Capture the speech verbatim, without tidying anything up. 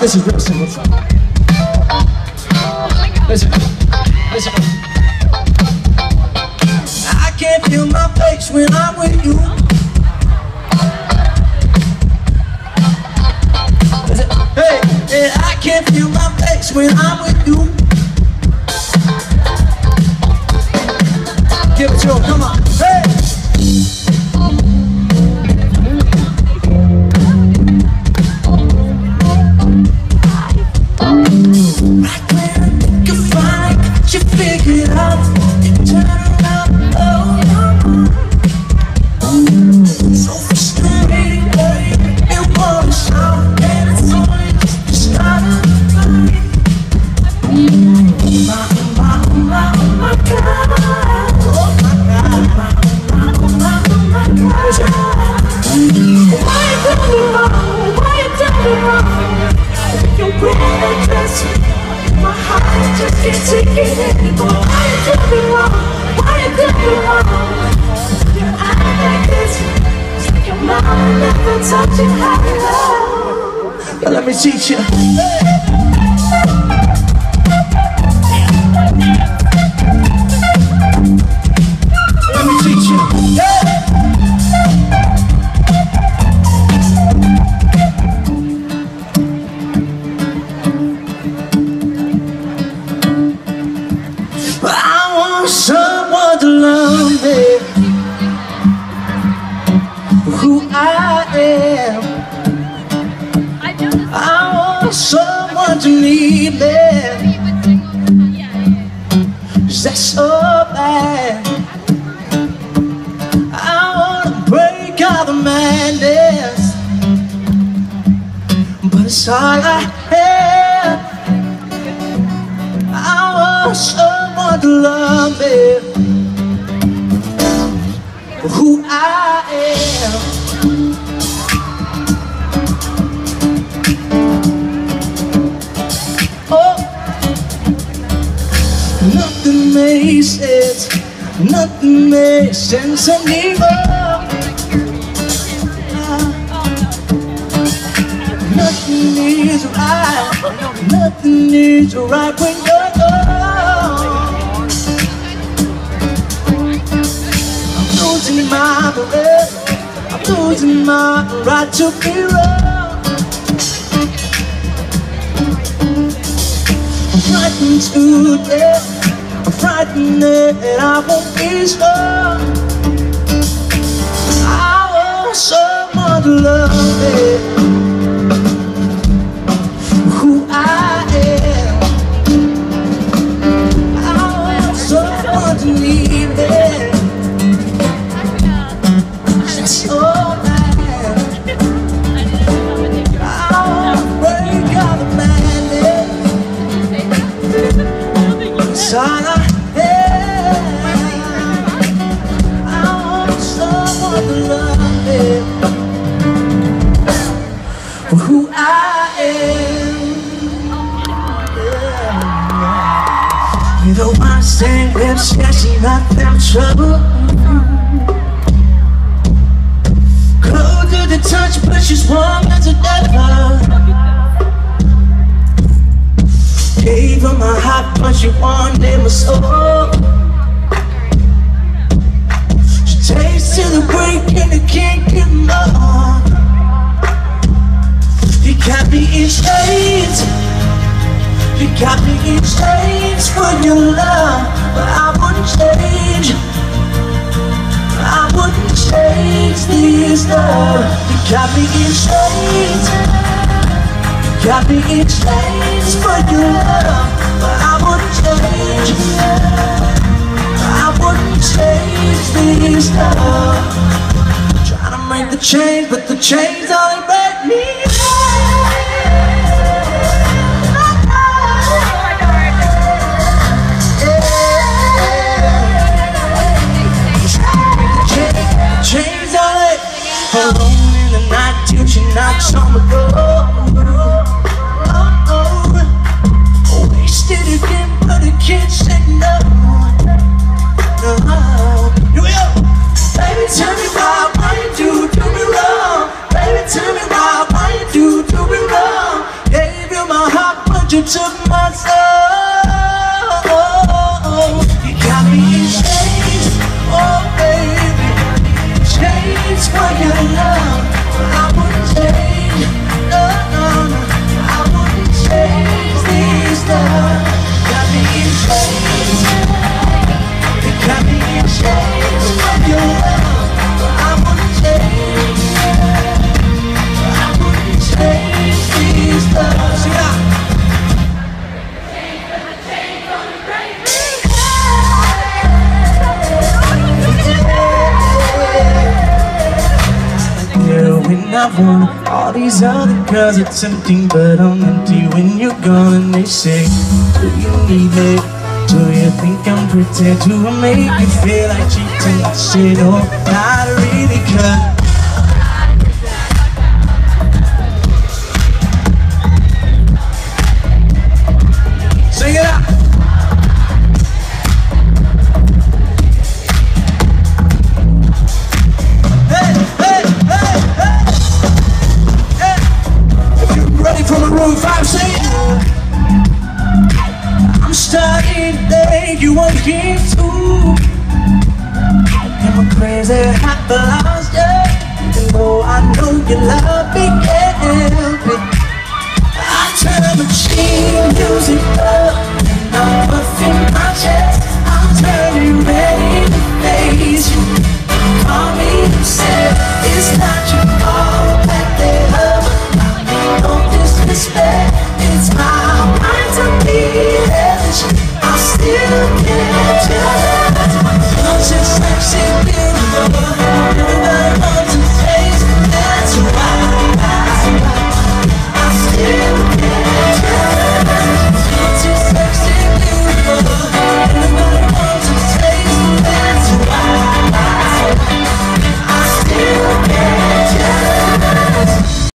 This is real simple. Listen, listen. I can't feel my face when I'm with you. Listen. Hey, hey, I can't feel my face when I'm with you. Give it to him, come on. Hey. Let me teach you. Let me teach you. I want someone to love me for who I am. Someone to leave there, that's so bad. I wanna break all the madness, but it's all I have. I want someone to love me for who I am. Nothing makes sense, nothing makes sense anymore. Nothing is right, nothing is right when you're gone. I'm losing my breath, I'm losing my right to be wrong. I'm frightened to death, I'm frightened that I won't be strong. I want someone to love me who I am. I want someone to leave me, that's all I am. I want to break all the madness, all I who I am. You're the one saying lips, yes, you're not in trouble. Closer to the touch, but she's warm as a devil. Gave her my heart, but she wanted my soul. She takes to the break and I can't get more. You got me in chains, you You got me in chains for your love, but I wouldn't change. I wouldn't change this love. You got me in chains. You got me in chains for your love, but I wouldn't change. I wouldn't change this love. Try to make the change, but the chains only break me. Alone in the night till she knocks on the door. Oh, oh, oh. Wasted again, but I can't say no. No. Here we go. Baby, tell me why, why you do, do me wrong. Baby, tell me why, why you do, do me wrong. Gave you my heart, but you took my soul. You got me in chains, oh baby. Chains for your love, I wouldn't change. No, no, no, I wouldn't change this love. Got me in chains. They got me in chains for your love, I wouldn't change. I wouldn't change this love. See that? I've won all these other girls, it's tempting, but I'm empty when you're gone. And they say, do you need me? Do you think I'm pretend? Do I make you feel like cheating? I said, oh, I really could. I'm starting to think you won't get through. I'm a crazy half a lost yeah. Even though I know you love me, can't help it. I turn the machine music up.